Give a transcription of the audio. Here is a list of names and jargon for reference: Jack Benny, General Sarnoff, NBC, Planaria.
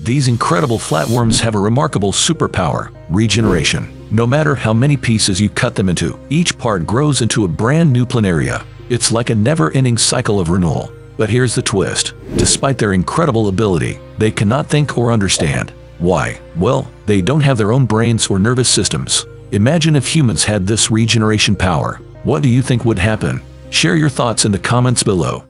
These incredible flatworms have a remarkable superpower, regeneration. No matter how many pieces you cut them into, each part grows into a brand new planaria. It's like a never-ending cycle of renewal. But here's the twist. Despite their incredible ability, they cannot think or understand. Why? Well, they don't have their own brains or nervous systems. Imagine if humans had this regeneration power. What do you think would happen? Share your thoughts in the comments below.